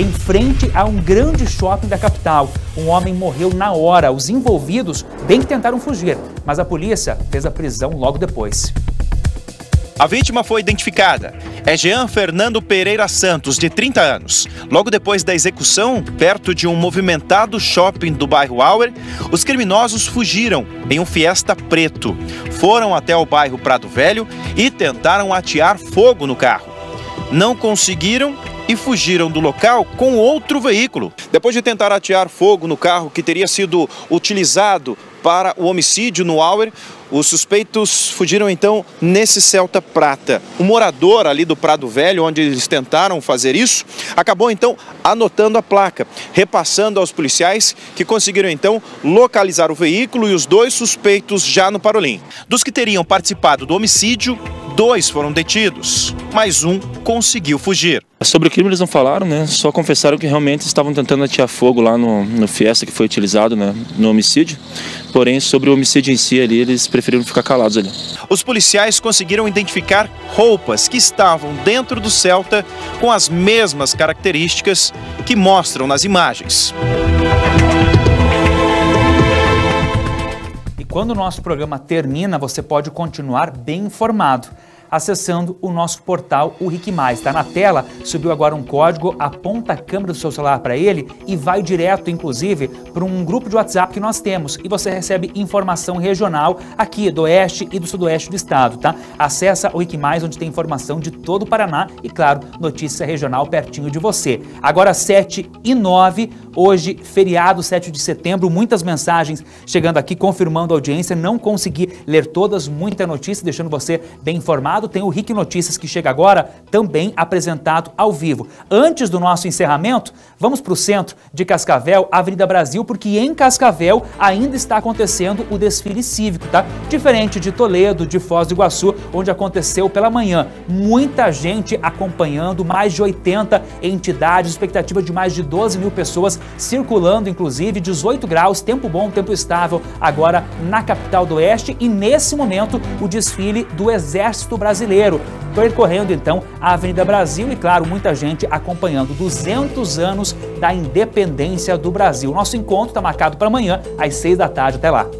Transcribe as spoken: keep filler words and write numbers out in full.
em frente a um grande shopping da capital. Um homem morreu na hora. Os envolvidos bem que tentaram fugir, mas a polícia fez a prisão logo depois. A vítima foi identificada. É Jean Fernando Pereira Santos, de trinta anos. Logo depois da execução, perto de um movimentado shopping do bairro Auer, os criminosos fugiram em um Fiesta preto. Foram até o bairro Prado Velho e tentaram atear fogo no carro. Não conseguiram e fugiram do local com outro veículo. Depois de tentar atear fogo no carro que teria sido utilizado para o homicídio no Auer, os suspeitos fugiram então nesse Celta prata. O morador ali do Prado Velho, onde eles tentaram fazer isso, acabou então anotando a placa, repassando aos policiais, que conseguiram então localizar o veículo e os dois suspeitos já no Parolim. Dos que teriam participado do homicídio, dois foram detidos, mas um conseguiu fugir. Sobre o crime eles não falaram, né? Só confessaram que realmente estavam tentando atear fogo lá no, no Fiesta que foi utilizado, né, no homicídio. Porém, sobre o homicídio em si ali, eles preferiram ficar calados ali. Os policiais conseguiram identificar roupas que estavam dentro do Celta com as mesmas características que mostram nas imagens. E quando o nosso programa termina, você pode continuar bem informado acessando o nosso portal, o R I C Mais. Está na tela, subiu agora um código, aponta a câmera do seu celular para ele e vai direto, inclusive, para um grupo de WhatsApp que nós temos. E você recebe informação regional aqui do Oeste e do Sudoeste do Estado, tá? Acessa o R I C Mais, onde tem informação de todo o Paraná e, claro, notícia regional pertinho de você. Agora, sete e nove, hoje, feriado, sete de setembro, muitas mensagens chegando aqui, confirmando a audiência. Não consegui ler todas, muita notícia, deixando você bem informado. Tem o R I C Notícias que chega agora, também apresentado ao vivo. Antes do nosso encerramento, vamos para o centro de Cascavel, Avenida Brasil, porque em Cascavel ainda está acontecendo o desfile cívico, tá? Diferente de Toledo, de Foz do Iguaçu, onde aconteceu pela manhã. Muita gente acompanhando, mais de oitenta entidades, expectativa de mais de doze mil pessoas circulando, inclusive dezoito graus, tempo bom, tempo estável, agora na capital do Oeste. E nesse momento, o desfile do Exército Brasileiro. Brasileiro, percorrendo então a Avenida Brasil e, claro, muita gente acompanhando duzentos anos da independência do Brasil. Nosso encontro está marcado para amanhã, às seis da tarde. Até lá!